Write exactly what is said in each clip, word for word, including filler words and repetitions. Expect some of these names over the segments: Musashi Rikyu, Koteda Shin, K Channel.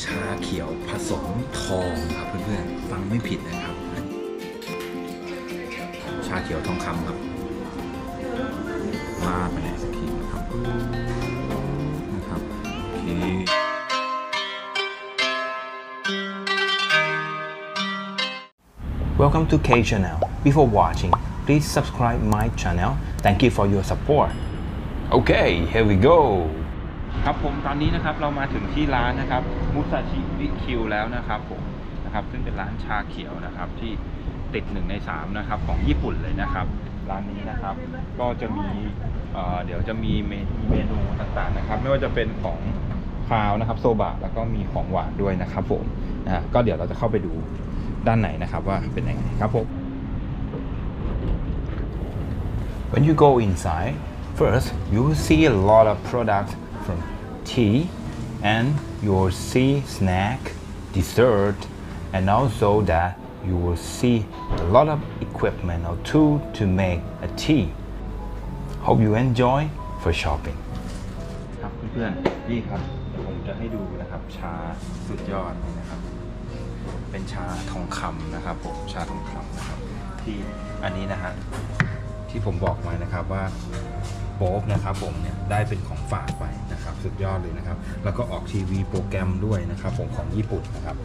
ชาเขียวผสมทองครับเพื่อนๆฟังไม่ผิดนะครับชาเขียวทองคำครับมาไปไหนสักทีนะครับนะครับโอเคWelcome to K Channel. Before watching, please subscribe my channel. Thank you for your support. Okay, here we go. ครับผมตอนนี้นะครับเรามาถึงที่ร้านนะครับมุซาชิบิคิวแล้วนะครับผมนะครับซึ่งเป็นร้านชาเขียวนะครับที่ติดหนึ่งในสามนะครับของญี่ปุ่นเลยนะครับร้านนี้นะครับก็จะมีเอ่อเดี๋ยวจะมีเมนูต่างๆนะครับไม่ว่าจะเป็นของคาวนะครับโซบะแล้วก็มีของหวานด้วยนะครับผมนะก็เดี๋ยวเราจะเข้าไปดูด้านไหนนะครับว่าเป็นยังไงครับผม When you go inside, first you will see a lot of products from tea, and you will see snack, dessert, and also that you will see a lot of equipment or tool to make a tea. Hope you enjoy for shopping. ครับเพื่อนๆนี่ครับผมจะให้ดูนะครับชาสุดยอดนะครับเป็นชาทองคำนะครับผมชาทองคำนะครับที่อันนี้นะฮะที่ผมบอกมานะครับว่าโป๊บนะครับผมเนี่ยได้เป็นของฝากไปนะครับสุดยอดเลยนะครับแล้วก็ออกทีวีโปรแกรมด้วยนะครับผมของญี่ปุ่นนะครับ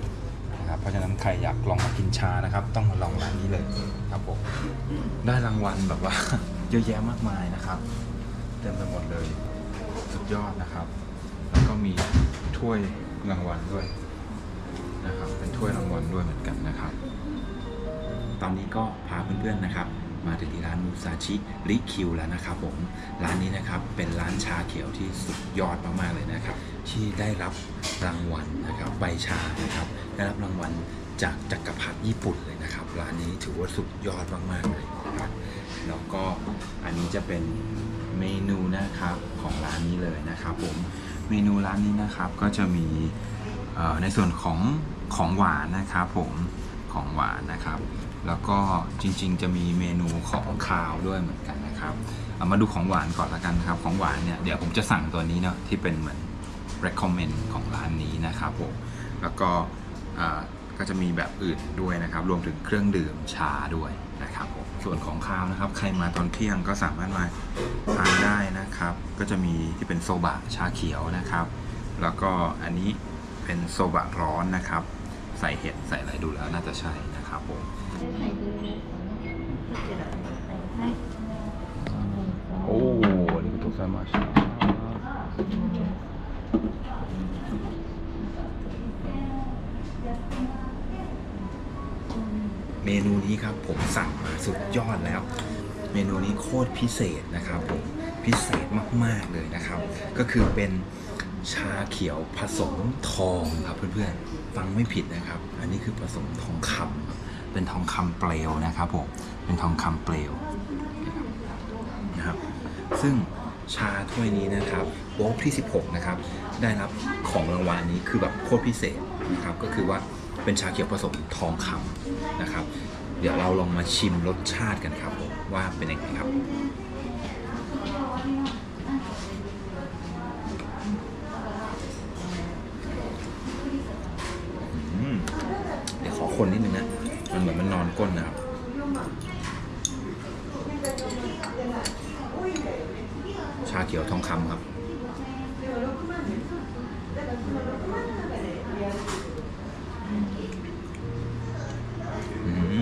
นะครับเพราะฉะนั้นใครอยากลองมากินชานะครับต้องมาลองร้านนี้เลยครับผมได้รางวัลแบบว่าเยอะแยะมากมายนะครับเต็มไปหมดเลยสุดยอดนะครับแล้วก็มีถ้วยรางวัลด้วยนะครับเป็นถ้วยรางวัลด้วยเหมือนกันนะครับตอนนี้ก็พาเพื่อนๆนะครับมาถึงที่ร้านมุซาชิริคิวแล้วนะครับผมร้านนี้นะครับเป็นร้านชาเขียวที่สุดยอดมากๆเลยนะครับที่ได้รับรางวัลนะครับใบชานะครับได้รับรางวัลจากจักรพรรดิญี่ปุ่นเลยนะครับร้านนี้ถือว่าสุดยอดมากๆเลยนะครับแล้วก็อันนี้จะเป็นเมนูนะครับของร้านนี้เลยนะครับผมเมนูร้านนี้นะครับก็จะมีในส่วนของของหวานนะครับผมของหวานนะครับแล้วก็จริงๆจะมีเมนูของคาวด้วยเหมือนกันนะครับเอามาดูของหวานก่อนละกันครับของหวานเนี่ยเดี๋ยวผมจะสั่งตัวนี้เนาะที่เป็นเหมือน recommend ของร้านนี้นะครับผมแล้วก็ก็จะมีแบบอื่นด้วยนะครับรวมถึงเครื่องดื่มชาด้วยนะครับผมส่วนของคาวนะครับใครมาตอนเที่ยงก็สามารถมาทานได้นะครับก็จะมีที่เป็นโซบะชาเขียวนะครับแล้วก็อันนี้เป็นโซบะร้อนนะครับใส่เห็ดใส่อะไรดูแล้วน่าจะใช่นะครับผมโอ้ありがとうございましたเมนูนี้ครับผมสั่งมาสุดยอดแล้วเมนูนี้โคตรพิเศษนะครับผมพิเศษมากๆเลยนะครับก็คือเป็นชาเขียวผสมทองครับเพื่อนๆฟังไม่ผิดนะครับอันนี้คือผสมทองคำเป็นทองคำเปลวนะครับผมเป็นทองคำเปลวนะครับซึ่งชาถ้วยนี้นะครับโป๊บที่สิบหกนะครับได้รับของรางวัลนี้คือแบบโคตรพิเศษนะครับก็คือว่าเป็นชาเขียวผสมทองคำนะครับเดี๋ยวเราลองมาชิมรสชาติกันครับผมว่าเป็นยังไงครับคนนิดนึงนะมันเหมือนมันนอนก้นนะครับชาเขียวทองคำครับโอเคนะรสอ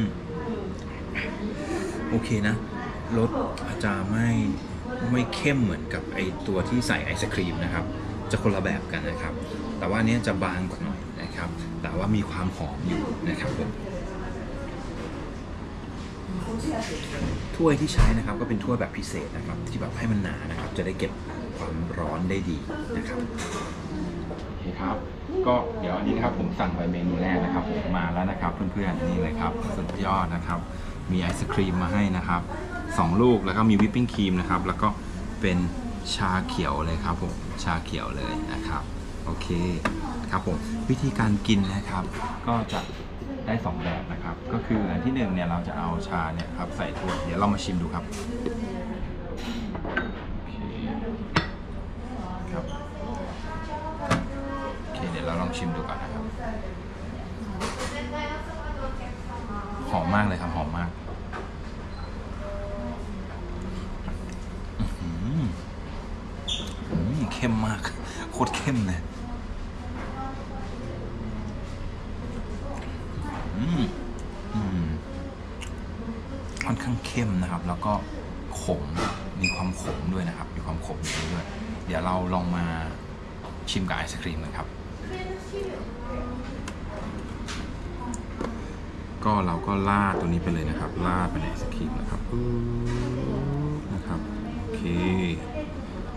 าจจะไม่ไม่เข้มเหมือนกับไอตัวที่ใส่ไอศครีมนะครับจะคนละแบบกันนะครับแต่ว่านี้จะบางกว่าหน่อยนะครับแต่ว่ามีความหอมอยู่นะครับผมถ้วยที่ใช้นะครับก็เป็นถ้วยแบบพิเศษนะครับที่แบบให้มันหนานะครับจะได้เก็บความร้อนได้ดีนะครับโอเคครับก็เดี๋ยวอันนี้นะครับผมสั่งไปเมนูแรกนะครับผมมาแล้วนะครับเพื่อนๆนี่เลยครับสุดยอดนะครับมีไอศครีมมาให้นะครับสองลูกแล้วก็มีวิปปิ้งครีมนะครับแล้วก็เป็นชาเขียวเลยครับผมชาเขียวเลยนะครับโอเคครับผมวิธีการกินนะครับก็จะได้สองแบบนะครับก็คืออันที่หนึ่งเนี่ยเราจะเอาชาเนี่ยครับใส่ถ้วยเดี๋ยวเรามาชิมดูครับโอเคครับโอเคเดี๋ยวเรา องชิมดูก่อนนะครับหอมมากเลยครับหอมมากเข้มมากโคตรเข้มเลยค่อนข้างเข้มนะครับแล้วก็ขมมีความขมด้วยนะครับมีความขมอยู่ด้วยเดี๋ยวเราลองมาชิมกับไอศกรีมกันครับก็เราก็ลาดตัวนี้ไปเลยนะครับลาดไปในไอศกรีมนะครับนะครับโอเค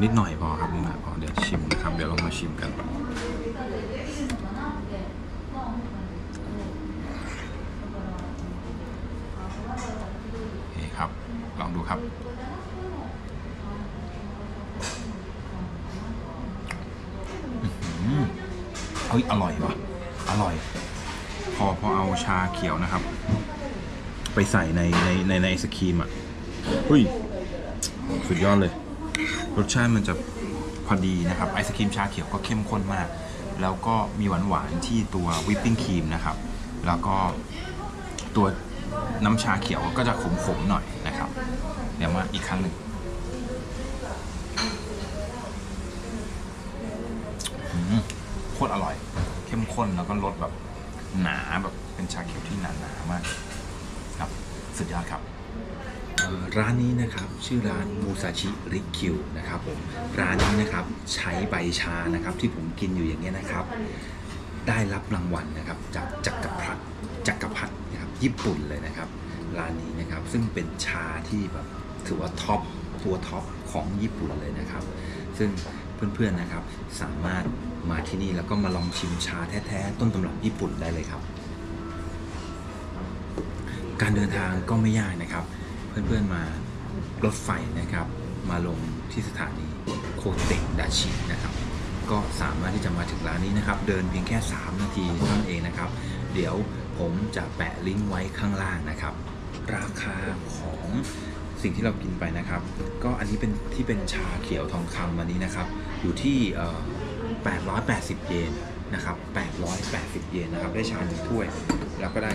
นิดหน่อยพอครับนิดหน่อยพอเดี๋ยวชิมนะครับเดี๋ยวลองมาชิมกันนี่ครับลองดูครับเฮ้ยอร่อยว่ะอร่อยพอพอเอาชาเขียวนะครับไปใส่ในในในในไอศกรีมอ่ะเฮ้ยสุดยอดเลยรสชาติมันจะพอดีนะครับไอศกรีมชาเขียวก็เข้มข้นมากแล้วก็มีหวานหวานที่ตัววิปปิ้งครีมนะครับแล้วก็ตัวน้ำชาเขียวก็จะขมๆหน่อยนะครับเดี๋ยวมาอีกครั้งหนึ่งโคตรอร่อยเข้มข้นแล้วก็รสแบบหนาแบบเป็นชาเขียวที่หนาหนามากครับสุดยอดครับร้านนี้นะครับชื่อร้านมูซาชิริคิวนะครับผมร้านนี้นะครับใช้ใบชานะครับที่ผมกินอยู่อย่างเงี้ยนะครับได้รับรางวัลนะครับจากจักรพรรดิจักรพรรดินะครับญี่ปุ่นเลยนะครับร้านนี้นะครับซึ่งเป็นชาที่แบบถือว่าท็อปตัวท็อปของญี่ปุ่นเลยนะครับซึ่งเพื่อนๆนะครับสามารถมาที่นี่แล้วก็มาลองชิมชาแท้ๆต้นตำรับญี่ปุ่นได้เลยครับการเดินทางก็ไม่ยากนะครับเพื่อนๆมารถไฟนะครับมาลงที่สถานีโคเตะดาชินะครับก็สามารถที่จะมาถึงร้านนี้นะครับเดินเพียงแค่สามนาทีเท่านั้นเองนะครับเดี๋ยวผมจะแปะลิงก์ไว้ข้างล่างนะครับราคาของสิ่งที่เรากินไปนะครับก็อันนี้เป็นที่เป็นชาเขียวทองคำอันนี้นะครับอยู่ที่แปดร้อยแปดสิบเยนนะครับแปดร้อยแปดสิบเยนนะครับได้ชาหนึ่งถ้วยแล้วก็ได้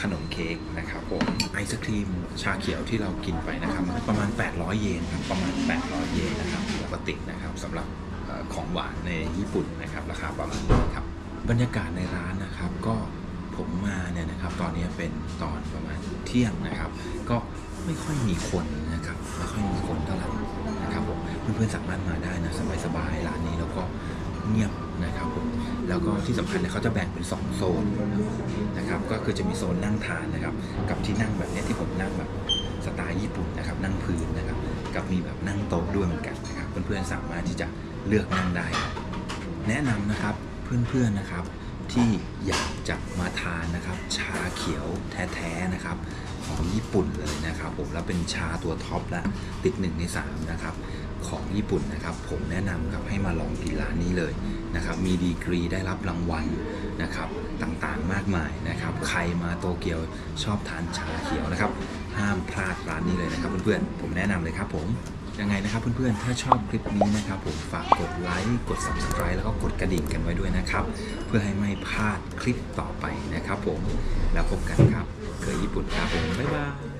ขนมเค้กนะครับผมไอศครีมชาเขียวที่เรากินไปนะครับประมาณแปดร้อยเยนครับประมาณแปดร้อยเยนนะครับปกตินะครับสำหรับของหวานในญี่ปุ่นนะครับราคาประมาณนี้ครับบรรยากาศในร้านนะครับก็ผมมาเนี่ยนะครับตอนนี้เป็นตอนประมาณเที่ยงนะครับก็ไม่ค่อยมีคนนะครับไม่ค่อยมีคนเท่าไหร่นะครับผมเพื่อนๆสามารถมาได้นะสบายๆร้านนี้แล้วก็เงียบนะครับผมแล้วก็ที่สำคัญเนี่ยเขาจะแบ่งเป็นสองโซนนะครับก็คือจะมีโซนนั่งทานนะครับกับที่นั่งแบบนี้ที่ผมนั่งแบบสไตล์ญี่ปุ่นนะครับนั่งพื้นนะครับกับมีแบบนั่งโต๊ะด้วยเหมือนกันนะครับเพื่อนๆสามารถที่จะเลือกนั่งได้แนะนำนะครับเพื่อนๆนะครับที่อยากจะมาทานนะครับชาเขียวแท้ๆนะครับของญี่ปุ่นเลยนะครับผมแล้วเป็นชาตัวท็อปแล้วติดหนึ่งในสามนะครับของญี่ปุ่นนะครับผมแนะนำครับให้มาลองกินร้านนี้เลยนะครับมีดีกรีได้รับรางวัลนะครับต่างๆมากมายนะครับใครมาโตเกียวชอบทานชาเขียวนะครับห้ามพลาดร้านนี้เลยนะครับเพื่อนๆผมแนะนำเลยครับผมยังไงนะครับเพื่อนๆถ้าชอบคลิปนี้นะครับผมฝากกดไลค์กด ซับสไครบ์ แล้วก็กดกระดิ่งกันไว้ด้วยนะครับเพื่อให้ไม่พลาดคลิปต่อไปนะครับผมแล้วพบกันครับเคยญี่ปุ่นครับผมบ๊ายบาย